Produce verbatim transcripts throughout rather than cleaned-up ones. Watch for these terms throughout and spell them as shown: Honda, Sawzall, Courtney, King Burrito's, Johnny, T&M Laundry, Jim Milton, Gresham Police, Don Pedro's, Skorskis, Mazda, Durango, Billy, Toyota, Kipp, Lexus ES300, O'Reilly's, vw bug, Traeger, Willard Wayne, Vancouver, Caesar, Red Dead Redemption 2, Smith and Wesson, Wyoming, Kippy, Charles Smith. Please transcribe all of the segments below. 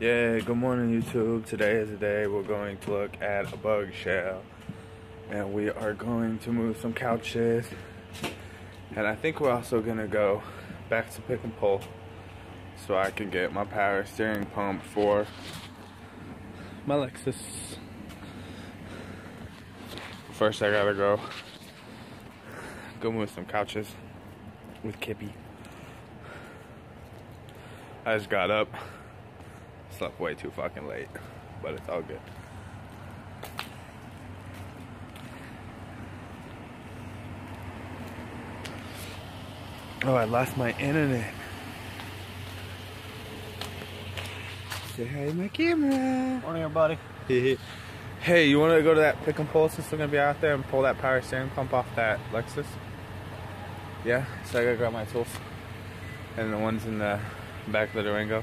Yeah, good morning YouTube. Today is the day we're going to look at a bug shell, and we are going to move some couches, and I think we're also going to go back to pick and pull so I can get my power steering pump for my Lexus. First I gotta go go move some couches with Kippy. I just got up, slept way too fucking late, but it's all good. Oh, I lost my internet. Say hi to my camera. Morning, everybody. Hey, you want to go to that pick and pull since we're going to be out there and pull that power steering pump off that Lexus? Yeah, so I gotta grab my tools. And the ones in the back of the Durango.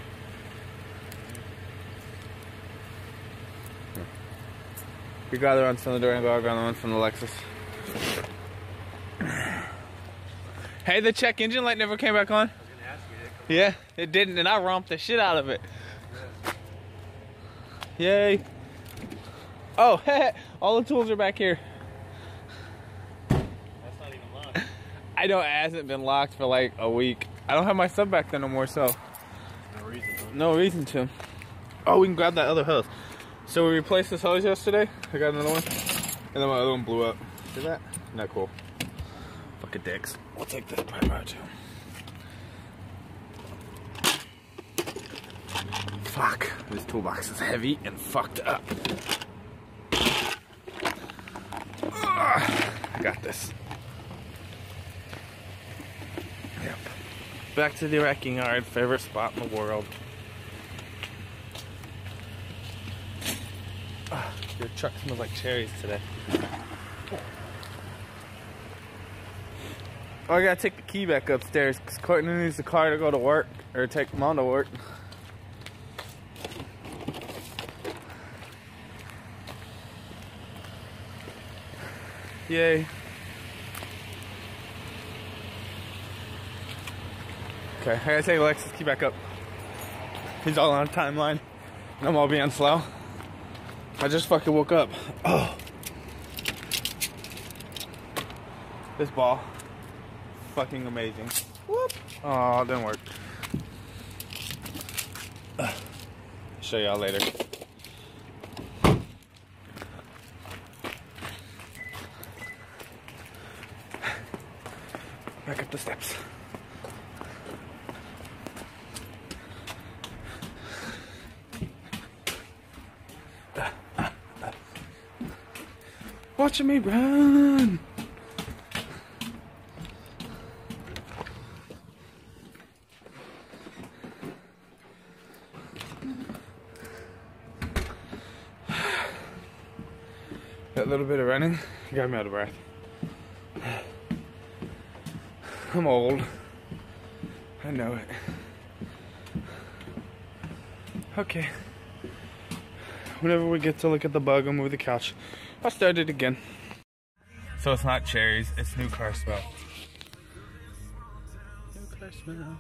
You got the ones from the Durango, I got the ones from the Lexus. Hey, the check engine light never came back on. I was gonna ask you, did it come on? Yeah, it didn't, and I romped the shit out of it. Yay. Oh, all the tools are back here. That's not even locked. I know it hasn't been locked for like a week. I don't have my sub back there no more, so. No reason. No reason to. Oh, we can grab that other hose. So we replaced this hose yesterday. I got another one. And then my other one blew up. See that? Not cool. Fucking dicks. We'll take this part out too. Fuck. This toolbox is heavy and fucked up. Ugh, I got this. Yep. Back to the wrecking yard, favorite spot in the world. Ugh, your truck smells like cherries today. Oh, I gotta take the key back upstairs because Courtney needs the car to go to work, or take mom to work. Yay. Okay, I gotta take Alexis' key back up. He's all on a timeline, and I'm all being slow. I just fucking woke up. Oh. This ball. Fucking amazing. Whoop. Oh, it didn't work. I'll show y'all later. Back up the steps. Uh, uh, uh. Watching me run. That little bit of running got me out of breath. I'm old. I know it. Okay. Whenever we get to look at the bug and move the couch, I'll start it again. So it's not cherries, it's new car smell. New car smell.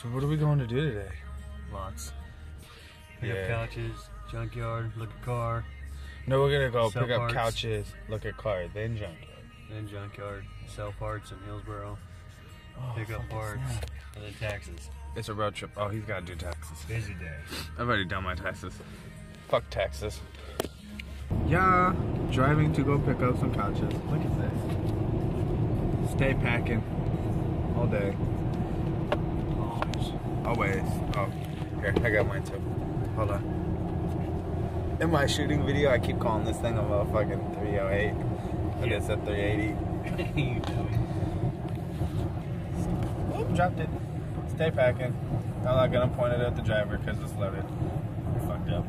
So what are we going to do today? Lots. Pick yeah. up couches, junkyard, look at car. No, we're gonna go sell pick parts. up couches, look at car, then junkyard. Then junkyard, sell parts in Hillsboro, oh, pick up parts, snap. and then taxes. It's a road trip. Oh, he's got to do taxes. Busy day. I've already done my taxes. Fuck taxes. Yeah, driving to go pick up some couches. Look at this. Stay packing all day. Always. Always. Oh, here, I got mine too. Hold on. In my shooting video, I keep calling this thing a motherfucking three oh eight. I guess at three eighty. You dummy. Oop, dropped it. Stay packing. I'm not gonna point it at the driver because it's loaded. It's fucked up.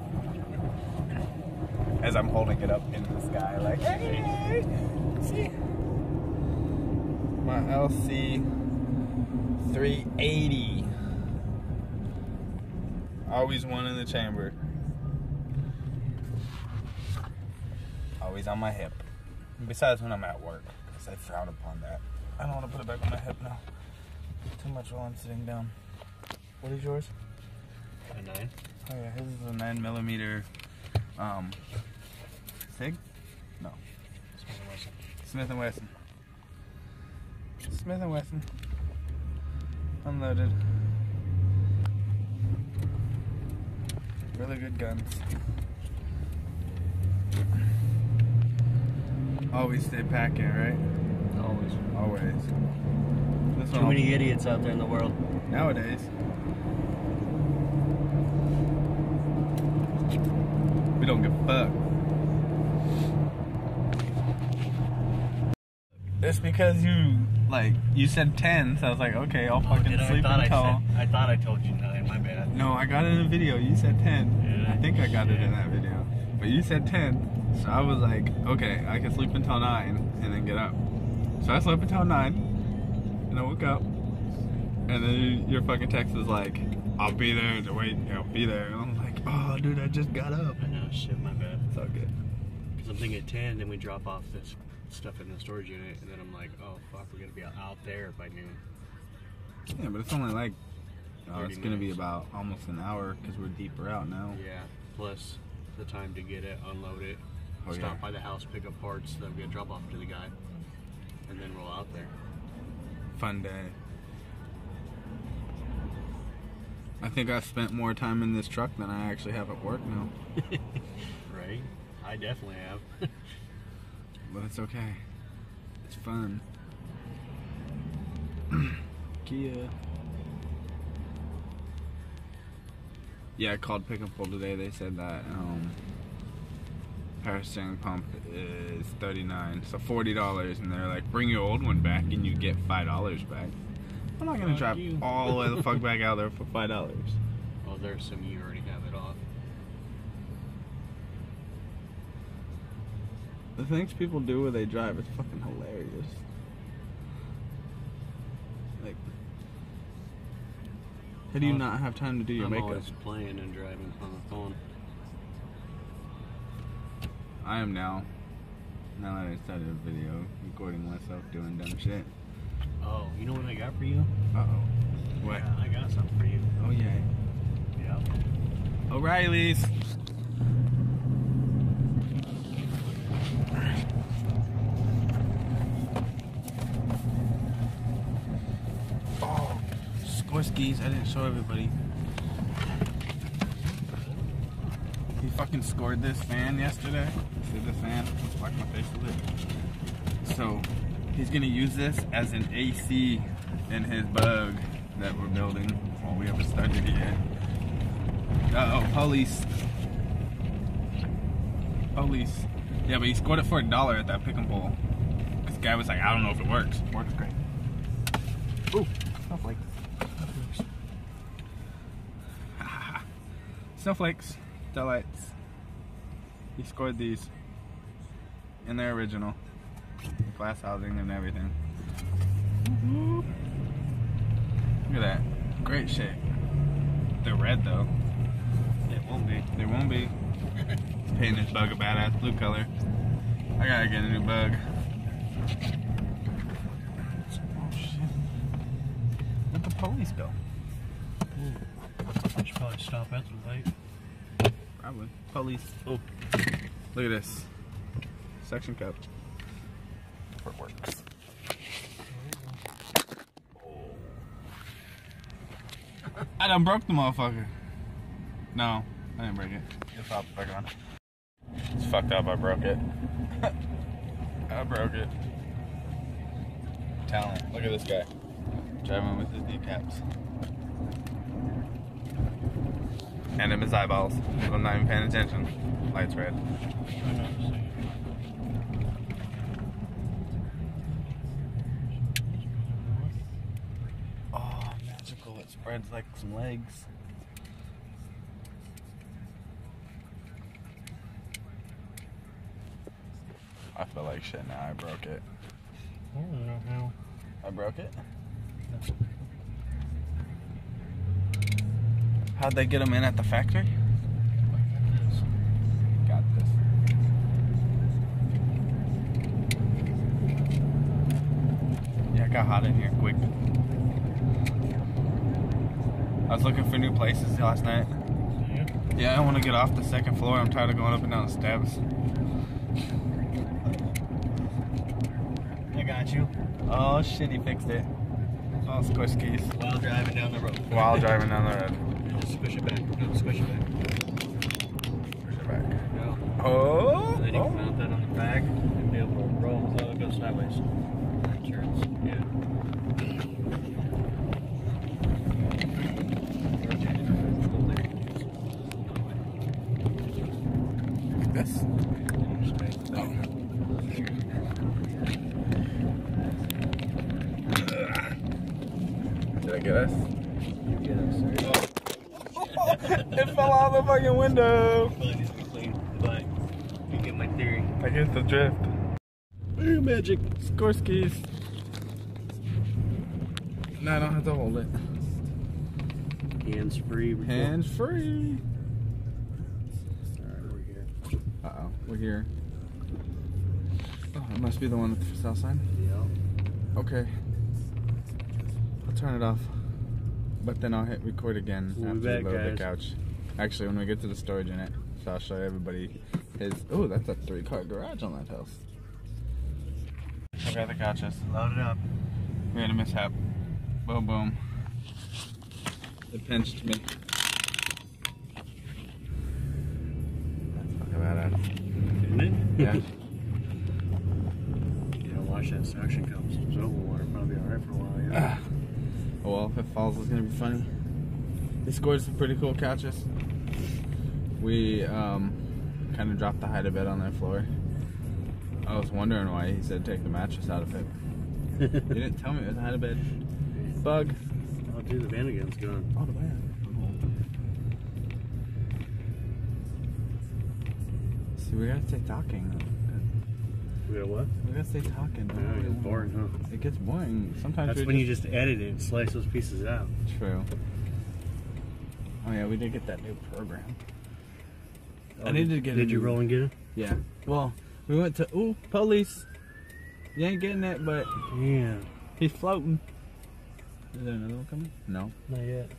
As I'm holding it up in the sky, like, hey, see? My L C three eighty. Always one in the chamber. Always on my hip. Besides when I'm at work, because I frown upon that. I don't want to put it back on my hip now. Too much while I'm sitting down. What is yours? A nine. Oh yeah, his is a nine millimeter um, Sig? No. Smith and Wesson. Smith and Wesson. Smith and Wesson. Unloaded. Really good guns. Always stay packing, right? Always. Always. This Too one many I'll... idiots out there in the world. Nowadays. We don't give a fuck. It's because you, like, you said ten, so I was like, okay, I'll fucking oh, sleep I until... I, said, I thought I told you nine, my bad. No, I got it in a video, you said ten. Yeah, I think I got shit. it in that video. But you said ten, so I was like, okay, I can sleep until nine and then get up. So I slept until nine, and I woke up, and then your fucking text was like, I'll be there, to wait, I'll be there. And I'm like, oh, dude, I just got up. I know, shit, my bad. It's all good. Because I'm thinking at ten, then we drop off this stuff in the storage unit, and then I'm like, oh, fuck, we're going to be out there by noon. Yeah, but it's only like, oh, it's going to be about almost an hour, because we're deeper out now. Yeah, plus the time to get it, unload it, oh, stop yeah. by the house, pick up parts that I'm going to drop off to the guy, and then roll out there. Fun day. I think I've spent more time in this truck than I actually have at work now. Right? I definitely have. But it's okay. It's fun. Kia. Yeah, I called Pick and Pull today. They said that um, power steering pump is thirty-nine dollars, so forty dollars. And they're like, bring your old one back and you get five dollars back. I'm not gonna drive all the way the fuck back out there for five dollars. Well, there's some you already have it off. The things people do when they drive is fucking hilarious. Like, how do you not have time to do your I'm makeup? I'm always playing and driving on the phone. I am now. Now that I started a video, recording myself doing dumb shit. Oh, you know what I got for you? Uh-oh. What? Yeah, I got something for you. Oh, yeah. Yeah. O'Reilly's. Oh, Skorskis. I didn't show everybody. He fucking scored this fan yesterday. See this fan? Let's watch my face a little. So... he's gonna use this as an A C in his bug that we're building. Well, we haven't started yet. Uh oh, police. Police. Yeah, but he scored it for a dollar at that pick and pull. This guy was like, I don't know if it works. It works great. Ooh, snowflakes. Snowflakes. Snowflakes. Delights. He scored these. And they're original. Glass housing and everything. Mm-hmm. Look at that. Great shit. They're red though. It won't be. They won't be. Painting this bug a badass blue color. I gotta get a new bug. Oh shit. Where'd the police go? Ooh. I should probably stop at the light. Probably. Police. Oh. Look at this. Suction cup. It works. Oh. I done broke the motherfucker. No, I didn't break it. It's off the fucking on. It's fucked up, I broke it. I broke it. Talent. Look at this guy. Driving with his kneecaps. And him his eyeballs. I'm not even paying attention. Light's red. Spreads like some legs. I feel like shit now. I broke it. I don't know how. I broke it? How'd they get them in at the factory? Got this. Yeah, it got hot in here quick. I was looking for new places last night. Yeah. Yeah, I want to get off the second floor. I'm tired of going up and down the steps. I got you. Oh shit, he fixed it. I'll squish keys. While driving down the road. While driving down the road. Just squish it back. No, squish it back. Squish it back. No. Oh! And then you can mount that on the back and be able to roll. So it goes sideways. That turns. Yeah. This? Oh. Did I get us? You get us, sir. Oh. Oh, it fell out the fucking window. It needs to be clean, but you get my theory. I get the drift. Ooh, magic. Skorskis. No, I don't have to hold it. Hands free. Hands free. Uh-oh, we're here. Oh, it must be the one with the south side? Yep. Okay. I'll turn it off. But then I'll hit record again we'll after we load the couch. Actually, when we get to the storage unit, so I'll show everybody his... Oh, that's a three-car garage on that house. Look at the couches. Load it up. We had a mishap. Boom, boom. It pinched me. Didn't it? Yeah. You gotta watch that suction cup. It's overwater. Probably alright for a while, yeah. Uh, well, if it falls, it's gonna be funny. We scored some pretty cool couches. We um, kind of dropped the height a bit on that floor. I was wondering why he said take the mattress out of it. He didn't tell me it was a height of bed. Bug. Oh, dude, the Vanagon's gone. Oh, the van. We gotta stay talking. We gotta what? We gotta stay talking. Yeah, it gets boring, huh? It gets boring. Sometimes that's when just... you just edit it and slice those pieces out. True. Oh yeah, we did get that new program. Oh, I needed to get it. Did new... you roll and get it? Yeah. Well, we went to ooh police. You ain't getting it, but yeah, he's floating. Is there another one coming? No. Not yet.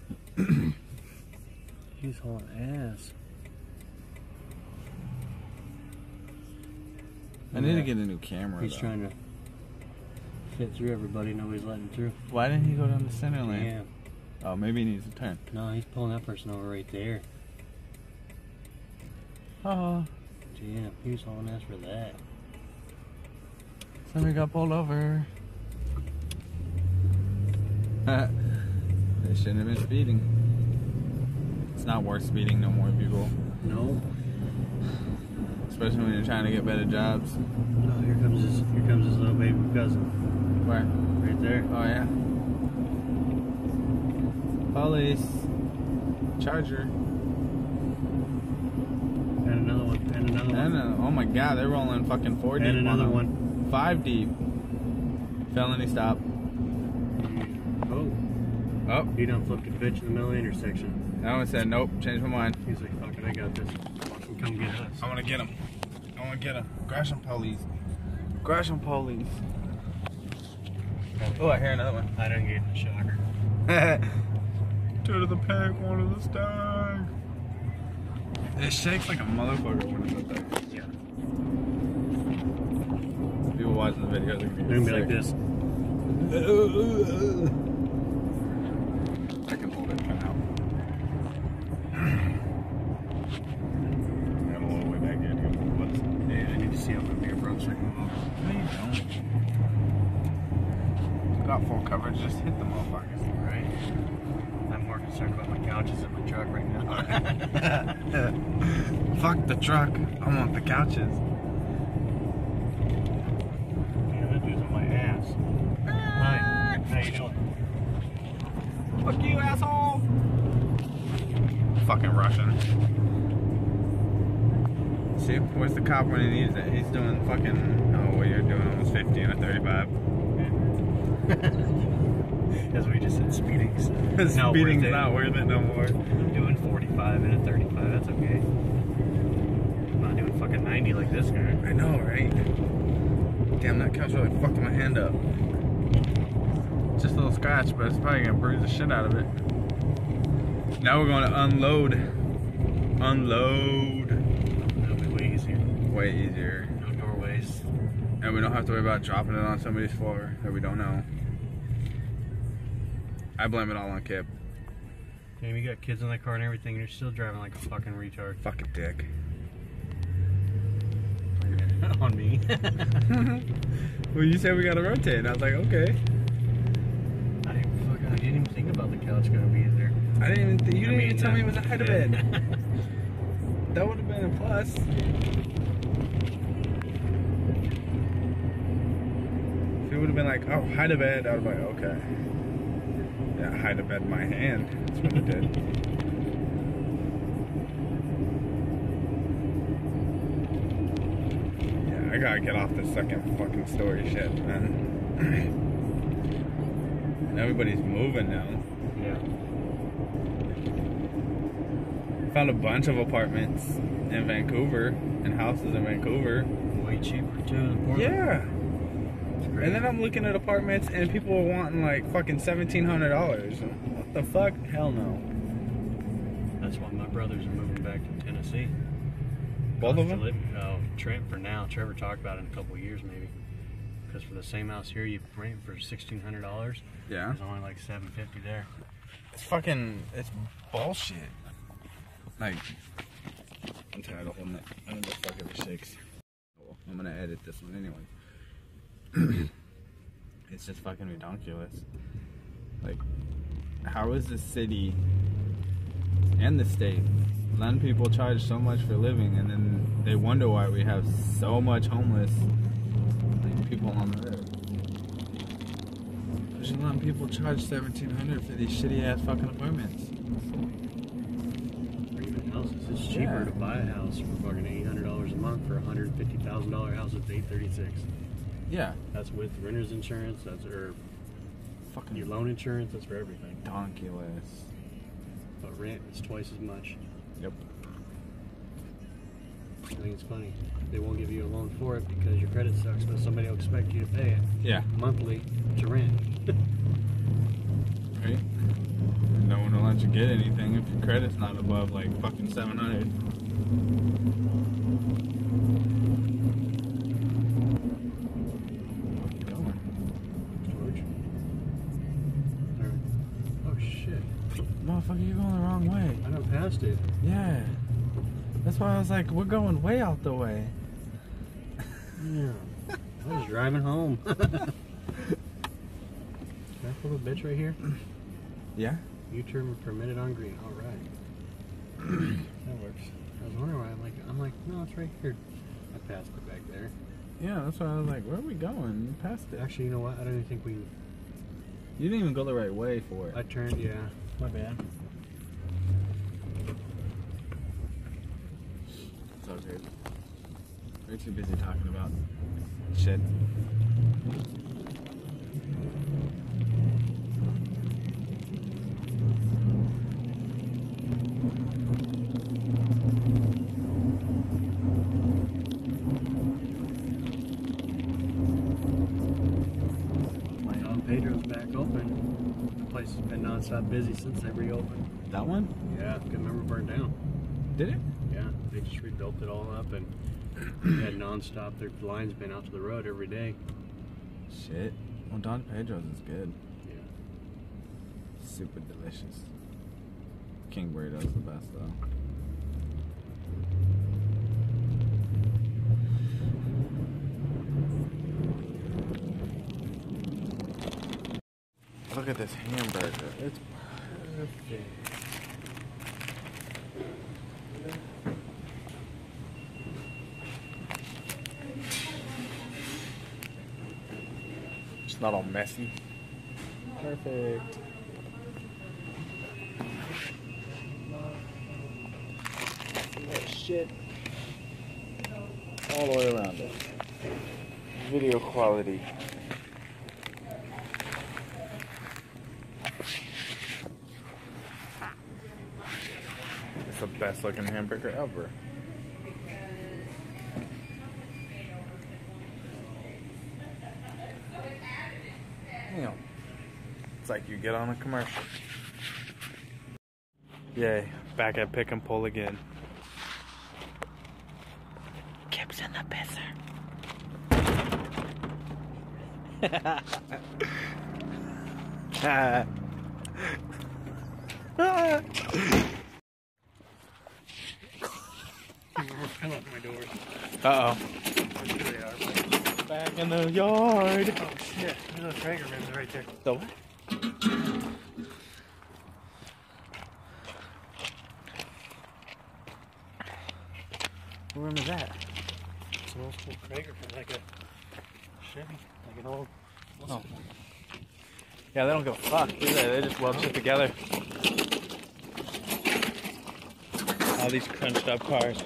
He's hauling ass. I need yeah. to get a new camera. He's though. trying to fit through everybody. Nobody's letting him through. Why didn't he go down the center lane? Yeah. Oh, maybe he needs a turn. No, he's pulling that person over right there. Oh. Damn, he was hauling ass for that. Somebody got pulled over. They shouldn't have been speeding. It's not worth speeding no more, people. No. Especially when you're trying to get better jobs. Oh, here comes his, here comes his little baby cousin. Where? Right there. Oh yeah. Police. Charger. And another one. And another one. And another, oh my God, they're rolling fucking four deep. And another one. one. Five deep. Felony stop. Oh. Oh. He done flipped a bitch in the middle of the intersection. That one said nope. Changed my mind. He's like, fuck it, I got this. Come get us. I want to get him. I want to get him. Gresham Police. Gresham Police. Oh, I hear another one. I don't get the shocker. Two to the pack, one to the stack. It shakes like a motherfucker when it's up there. Yeah. People watching the video, they're gonna be like this. I can hold it for now. Full coverage, just hit the motherfuckers, right? I'm more concerned about my couches than my truck right now. Fuck the truck, I want the couches. Yeah, that dude's on my ass. Hi, how you doing? Fuck you, asshole! Fucking Russian. See, where's the cop when he needs it? He's doing fucking, oh, what you're doing, almost fifty and a thirty-five. That's what we just said, speeding. Speeding's not worth it. not worth it no more. I'm doing forty-five and a thirty-five, that's okay. I'm not doing fucking ninety like this guy. I know, right? Damn, that couch really fucked my hand up. Just a little scratch, but it's probably gonna bruise the shit out of it. Now we're gonna unload unload. It'll be way easier. Way easier. No doorways. And we don't have to worry about dropping it on somebody's floor that we don't know. I blame it all on Kip. Damn, you got kids in the car and everything, and you're still driving like a fucking retard. Fucking dick. On me. Well, you said we gotta rotate, and I was like, okay. I didn't fucking, I didn't even think about the couch gonna be in there. I didn't even think, you I didn't mean, even tell me it was a hide bed. That would have been a plus. If it would have been like, oh, hide a bed, I would have been like, okay. Yeah, hide a bed in my hand. That's what it did. I gotta get off this second fucking story shit, man. And everybody's moving now. Yeah. Found a bunch of apartments in Vancouver and houses in Vancouver. Way cheaper too than Portland. Yeah. And then I'm looking at apartments and people are wanting like fucking seventeen hundred dollars. What the fuck? Hell no. That's why my brothers are moving back to Tennessee. Both of them? Uh, Trent for now. Trevor talked about it in a couple of years maybe. Because for the same house here, you rent for sixteen hundred dollars. Yeah. There's only like seven fifty there. It's fucking, it's bullshit. Like, I'm tired of holding it. I don't give a fuck every six. I'm gonna edit this one anyway. It's just fucking ridiculous. Like, how is the city and the state letting people charge so much for living, and then they wonder why we have so much homeless like, people on the road. They're just letting people charge seventeen hundred dollars for these shitty ass fucking apartments. Or even houses. It's cheaper yeah. to buy a house for fucking eight hundred dollars a month for a one hundred fifty thousand dollar house. It's eight thirty-six. Yeah. That's with renter's insurance. That's or fucking your loan insurance. That's for everything. Donkulous. But rent is twice as much. Yep. I think it's funny. They won't give you a loan for it because your credit sucks, but somebody will expect you to pay it. Yeah. Monthly to rent. Right? No one will let you get anything if your credit's not above like fucking seven hundred. George? Oh shit. Motherfucker, you're going the wrong way. I done passed it. Yeah. That's why I was like, we're going way out the way. Yeah. I was driving home. Can I pull a bitch right here? Yeah. U-turn permitted on green. All right. That works. I was wondering why. I'm like, I'm like, no, it's right here. I passed it back there. Yeah, that's why I was like, where are we going? You passed it. Actually, you know what? I don't even think we... You didn't even go the right way for it. I turned, yeah. My bad. It's all good. We're too busy talking about shit. My Don Pedro's back open. Place has been non-stop busy since they reopened. That one? Yeah, I can remember burned down. Did it? Yeah, they just rebuilt it all up and they had non-stop. Their line's been out to the road every day. Shit. Well, Don Pedro's is good. Yeah. Super delicious. King Burrito's the best, though. Look at this hamburger. It's perfect. It's not all messy. Perfect. That shit. All the way around it. Video quality. The best looking hamburger ever. You know, it's like you get on a commercial. Yay, back at pick and pull again. bugs in the pisser. I locked my doors. Uh oh. Back in the yard. Oh shit, there's those Traeger rims right there. The what? What room is that? It's an old school Traeger from like a Chevy. Like an old. Oh. Yeah, they don't give a fuck, do they? They just weld shit together. All these crunched up cars.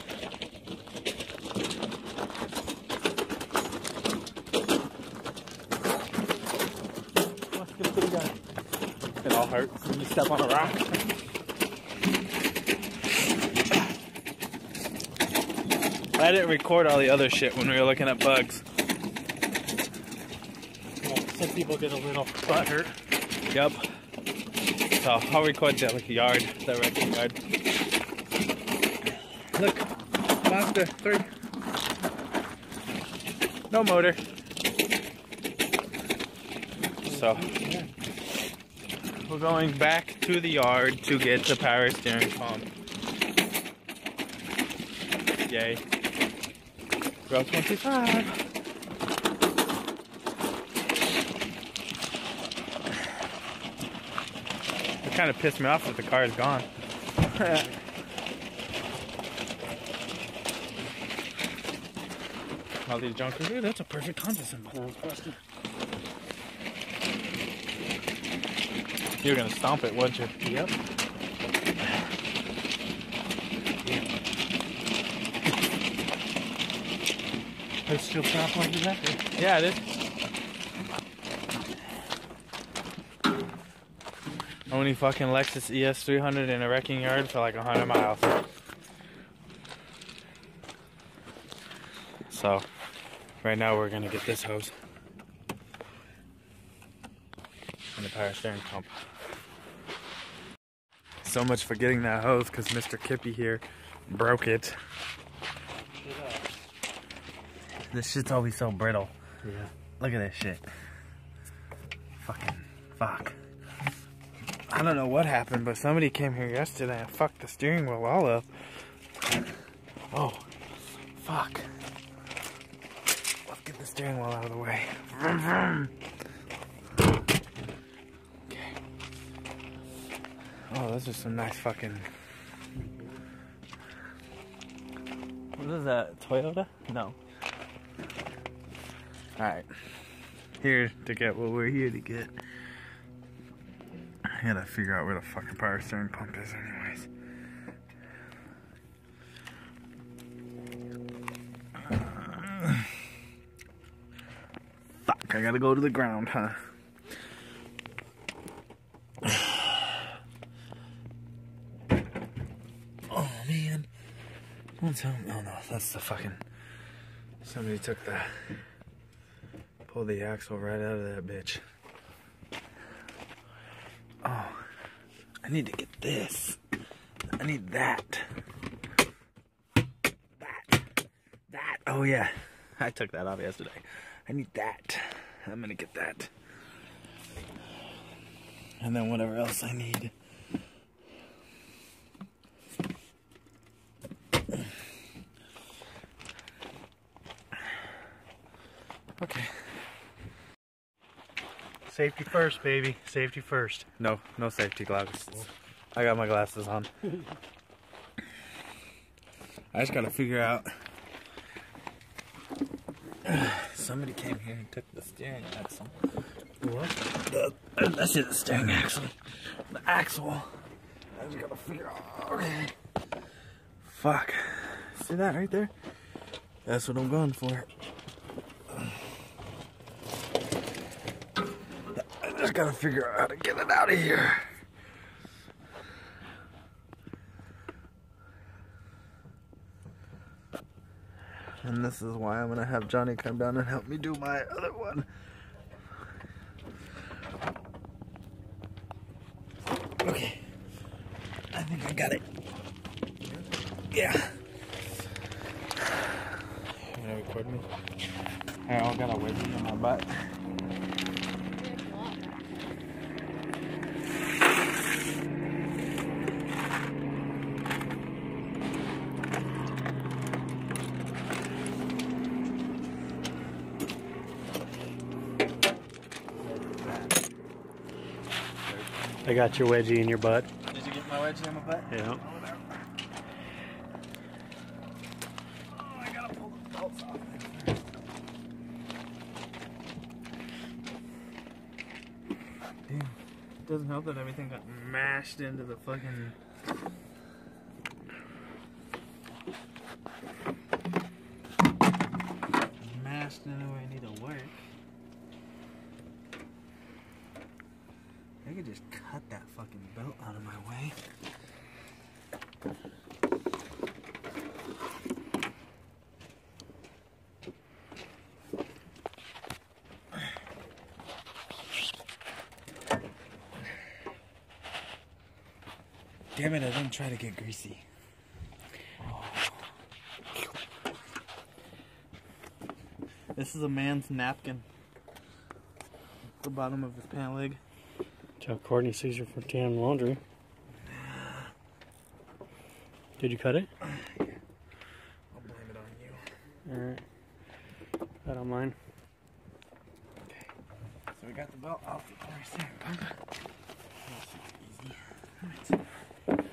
It all hurts when you step on a rock. I didn't record all the other shit when we were looking at bugs. Well, some people get a little butt hurt. Yep. So I'll record that like a yard, that wrecking yard. Look, Mazda three. No motor. So. We're going back to the yard to get the power steering pump. Yay. Route twenty-five. It kind of pissed me off that the car is gone. All these junkers. Dude, that's a perfect Honda symbol. You're gonna stomp it, weren't you? Yep. It's still top like that there. Yeah, it is. Only fucking Lexus E S three hundred in a wrecking yard for like a hundred miles. So, right now we're gonna get this hose and the power steering pump. So much for getting that hose, because Mister Kippy here broke it. Yeah. This shit's always so brittle. Yeah. Look at this shit. Fucking fuck. I don't know what happened, but somebody came here yesterday and fucked the steering wheel all up. Oh, fuck. Let's get the steering wheel out of the way. Vroom, vroom. Oh, those are some nice fucking... What is that, Toyota? No. Alright. Here to get what we're here to get. I gotta figure out where the fucking power steering pump is anyways. Uh, fuck, I gotta go to the ground, huh? Oh no, that's the fucking... Somebody took the... Pulled the axle right out of that bitch. Oh. I need to get this. I need that. That. That. Oh yeah. I took that off yesterday. I need that. I'm gonna get that. And then whatever else I need. Okay. Safety first, baby. Safety first. No, no safety glasses. I got my glasses on. I just gotta figure out. Somebody came here and took the steering axle. What? The, that's the steering axle. The axle. I just gotta figure out. Okay. Fuck. See that right there? That's what I'm going for. I gotta figure out how to get it out of here. And this is why I'm gonna have Johnny come down and help me do my other one. Okay. I think I got it. Yeah. Here Courtney. Here, I've got a wedgie on my back. I got your wedgie in your butt. Did you get my wedgie in my butt? Yeah. Oh, I gotta pull the belts off. Damn. It doesn't help that everything got mashed into the fucking... mashed in the way I need to work. I could just cut that fucking belt out of my way. Damn it, I didn't try to get greasy. Oh. This is a man's napkin. The bottom of his pant leg. Got Courtney Caesar for T and M Laundry. Did you cut it? Yeah. I'll blame it on you. Alright. I don't mind. Okay. So we got the belt off the other side, huh? That's easy. Alright.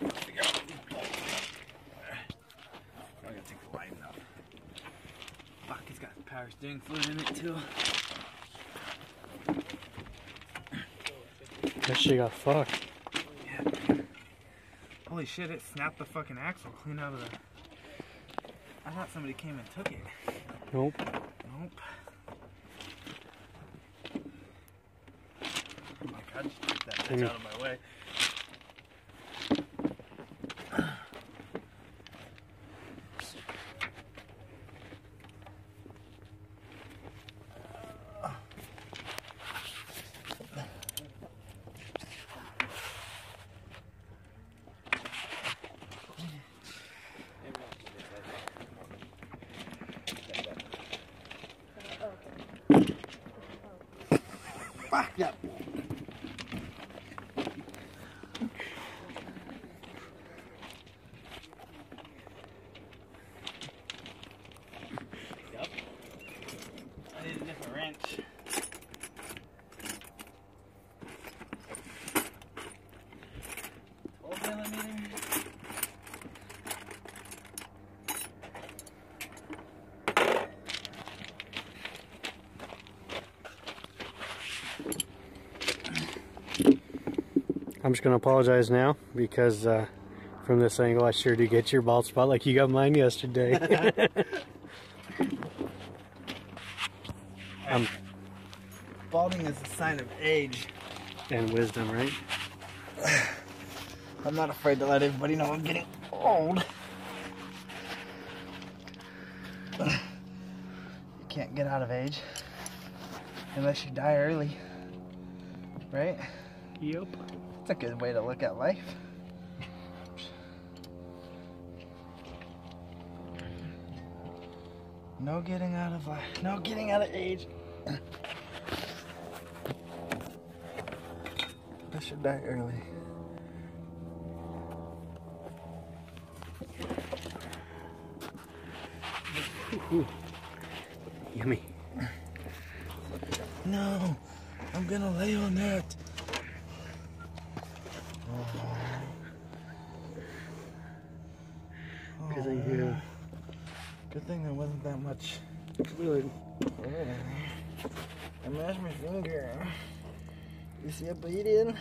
We got these bolts. I'm gonna take the lighting off. Fuck, it's got power steering fluid in it too. That shit got fucked. Yeah. Holy shit, it snapped the fucking axle clean out of the... I thought somebody came and took it. Nope. Nope. Oh my god, just took that bitch out of my way. Yep. Yep. I need a different wrench. twelve millimeter. I'm just gonna apologize now because uh, from this angle I sure do get your bald spot like you got mine yesterday. I'm balding is a sign of age. And wisdom, right? I'm not afraid to let everybody know I'm getting old. You can't get out of age unless you die early, right? Yep. It's a good way to look at life. No getting out of life. No getting out of age. I should die early. Ooh, yummy. No, I'm gonna lay on that. Because oh, I hear. Good thing there wasn't that much fluid. I mashed my finger. You see it bleeding?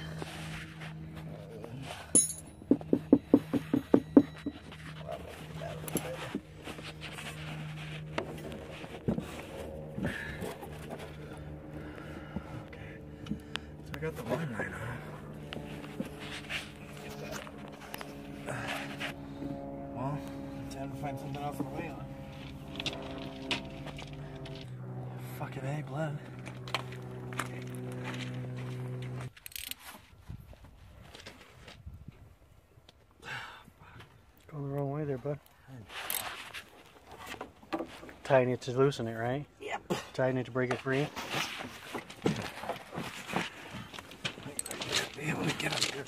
Find something else to lay on. Fucking A, blood. Going the wrong way there, bud. Tighten it to loosen it, right? Yep. Tighten it to break it free. Be able to get up here.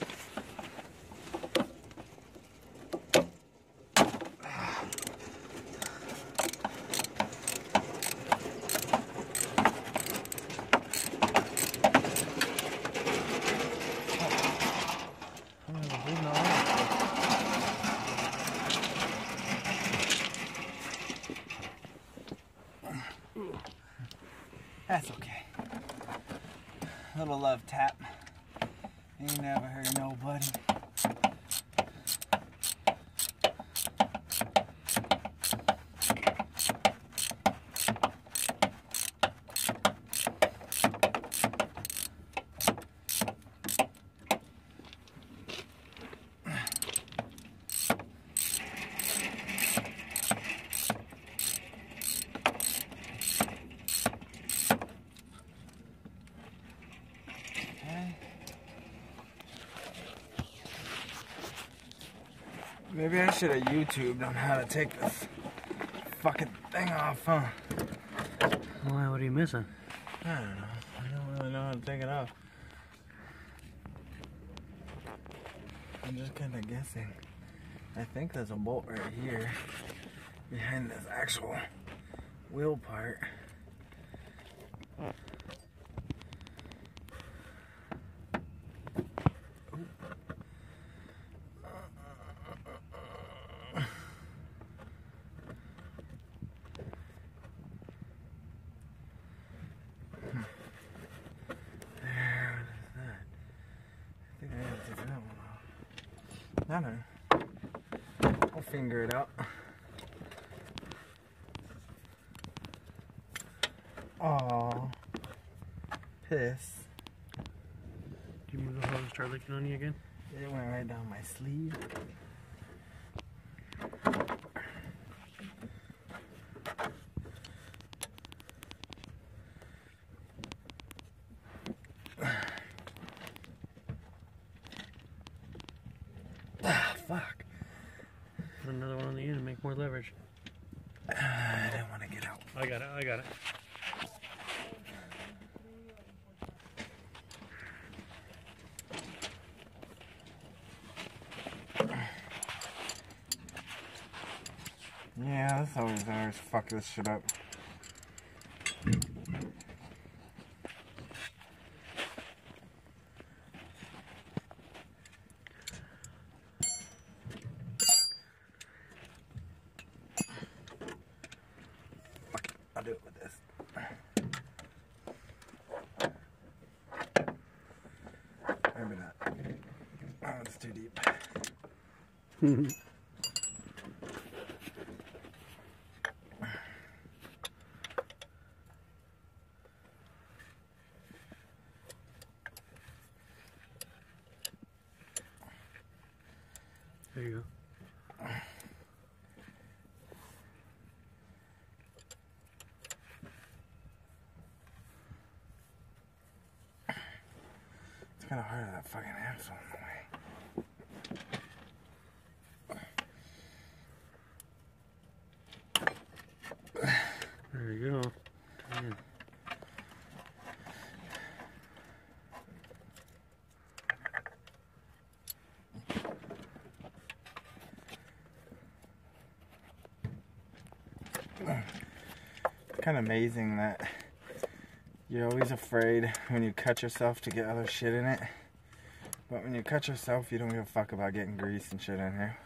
That's okay. Little love tap. You never hurt nobody. Maybe I should have YouTubed on how to take this fucking thing off, huh? Why, what are you missing? I don't know. I don't really know how to take it off. I'm just kind of guessing. I think there's a bolt right here behind this actual wheel part. I don't know. I'll finger it out. Oh, piss. Do you remember how to start licking on you again? It went right down my sleeve. Fuck. Put another one on the end and make more leverage. Uh, I didn't want to get out. I got it, I got it. Yeah, that's always ours. Fuck this shit up. Do it with this. Maybe not. Oh, it's too deep. There you go. It's kind of hard with that fucking axle in the way. There you go. Damn. It's kind of amazing that you're always afraid when you cut yourself to get other shit in it. But when you cut yourself, you don't give a fuck about getting grease and shit in here.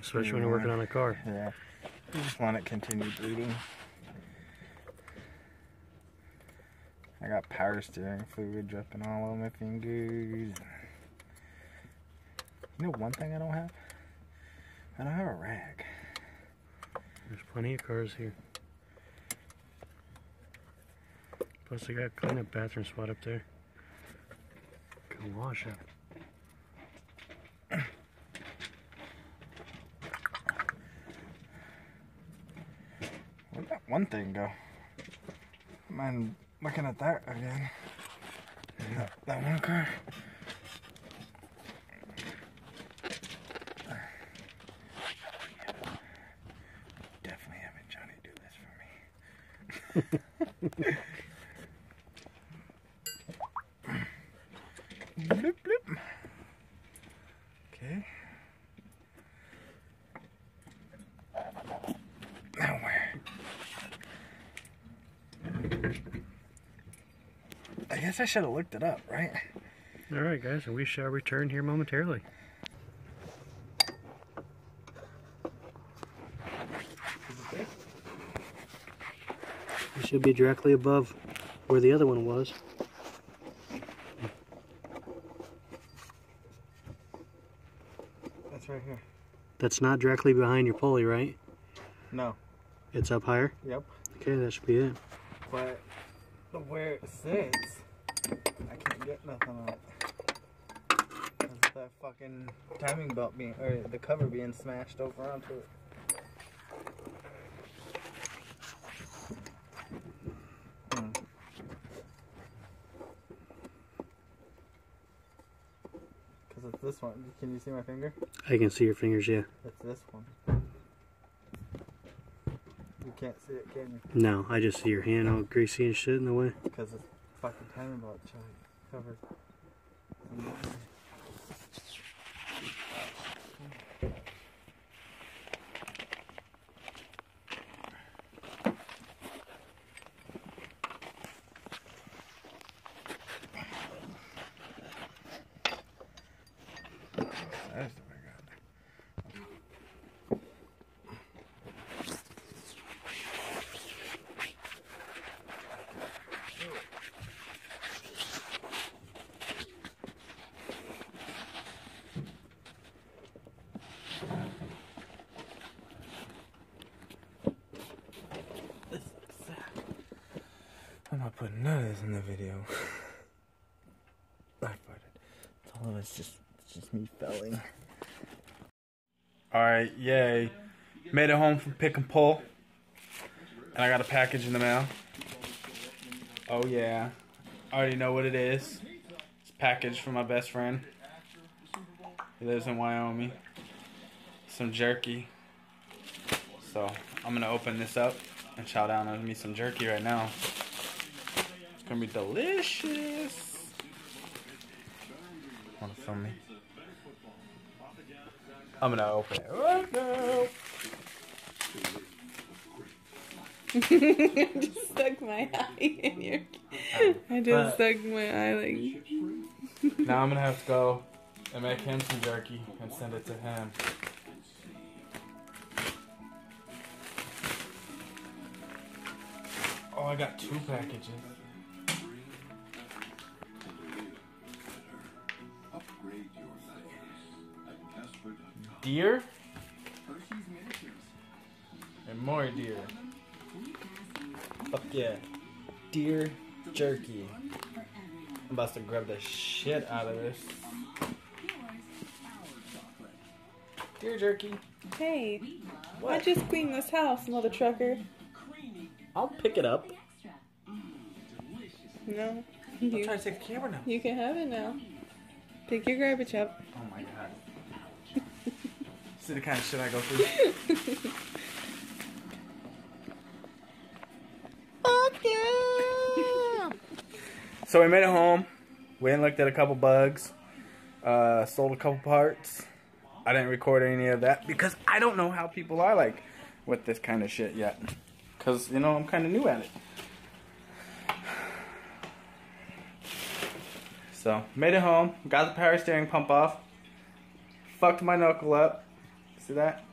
Especially you when you're working on a car. Yeah. You just want it to continue bleeding. I got power steering fluid dripping all over my fingers. You know one thing I don't have? I don't have a rag. There's plenty of cars here. Plus, I got a clean up bathroom spot up there. Can wash up. Where'd that one thing go? Man, looking at that again. Yeah. That one car. Definitely having Johnny do this for me. Bloop, bloop. Okay. Now where? I guess I should have looked it up, right? Alright guys, and we shall return here momentarily. It should be directly above where the other one was. That's right here. That's not directly behind your pulley, right? No. It's up higher? Yep. Okay, that should be it. But where it sits, I can't get nothing on it. That's that fucking timing belt being, or the cover being smashed over onto it. This one. Can you see my finger? I can see your fingers, yeah. It's this one. You can't see it, can you? No, I just see your hand all greasy and shit in the way. Because it's fucking timing belt covered. I'm not putting none of this in the video. I farted. It's all it's just it's just me felling. Alright, yay. Made it home from pick and pull. And I got a package in the mail. Oh yeah. I already know what it is. It's a package from my best friend. He lives in Wyoming. Some jerky. So I'm gonna open this up and chow down on me some jerky right now. It's gonna be delicious. Wanna film me? I'm gonna open it right now. I just stuck my eye in your. I just but, stuck my eye like. Now I'm gonna have to go and make him some jerky and send it to him. Oh, I got two packages. Deer and more deer. Fuck yeah. Deer jerky. I'm about to grab the shit out of this. Deer jerky. Hey, what? I just cleaned this house, mother trucker. I'll pick it up. No. You, I'm trying to take the camera now. You can have it now. Pick your garbage up. Oh my god. See the kind of shit I go through. Okay. So we made it home. We looked at a couple bugs. Uh, sold a couple parts. I didn't record any of that because I don't know how people are like with this kind of shit yet. Because, you know, I'm kind of new at it. So, made it home. Got the power steering pump off. Fucked my knuckle up. See that?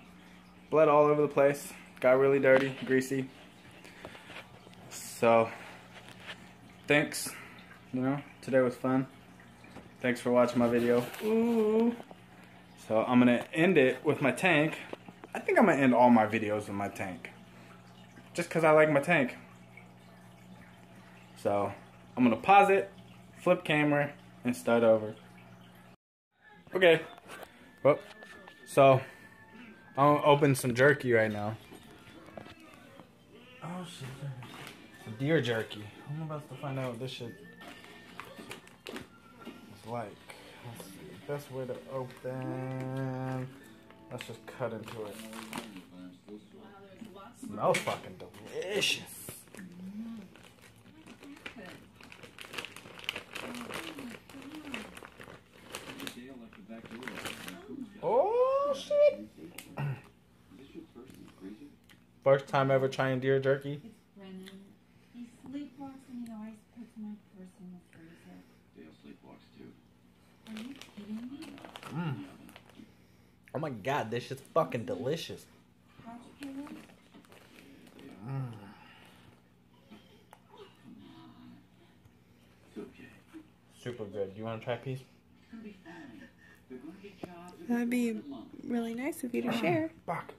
Bled all over the place. Got really dirty, greasy. So, thanks. You know, today was fun. Thanks for watching my video. Ooh. So, I'm going to end it with my tank. I think I'm going to end all my videos with my tank. Just because I like my tank. So, I'm going to pause it, flip camera, and start over. Okay. Well, so... I'll open some jerky right now. Oh shit. It's deer jerky. I'm about to find out what this shit is like. Let's see. Best way to open. Let's just cut into it. Smells fucking delicious. First time ever trying deer jerky? It's Brennan. He sleepwalks and he always puts my purse in the freezer. Dale sleepwalks too. Are you kidding me? Mm. Oh my god, this shit's fucking delicious. Hot potatoes? Mm. Super good. Do you want to try a piece? That would be really nice of you to share. Fuck.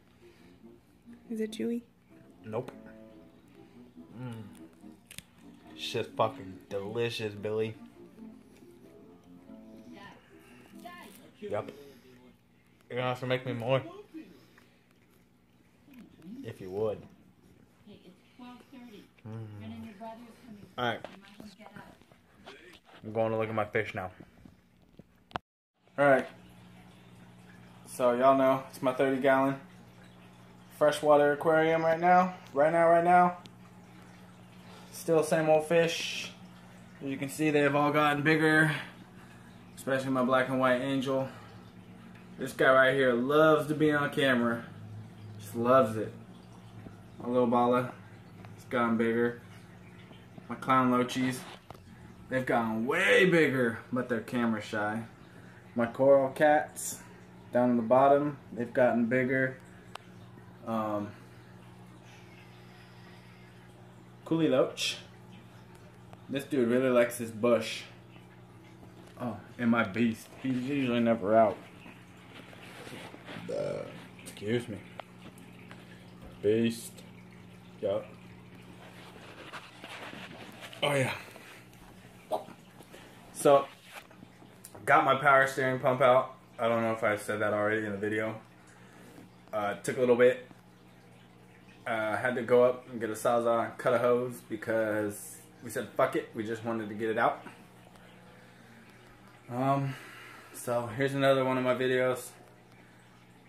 Is it chewy? Nope. Mm. Shit's fucking delicious, Billy. Yep. You're gonna have to make me more. If you would. Hey, it's twelve thirty. Mm. Alright. I'm going to look at my fish now. Alright. So, y'all know, it's my thirty gallon freshwater aquarium right now. Right now, right now. Still same old fish. As you can see, they've all gotten bigger. Especially my black and white angel. This guy right here loves to be on camera. Just loves it. My little bala. It's gotten bigger. My clown lochies. They've gotten way bigger, but they're camera shy. My coral cats down in the bottom, they've gotten bigger. Um, Coolie Loach. This dude really likes this bush. Oh, and my beast. He's usually never out. Uh, excuse me. Beast. Yup. Oh yeah. So, got my power steering pump out. I don't know if I said that already in the video. Uh, took a little bit. Uh, had to go up and get a sawzall and cut a hose because we said fuck it. We just wanted to get it out. Um, so here's another one of my videos.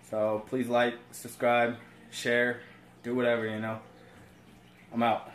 So please like, subscribe, share, do whatever, you know. I'm out.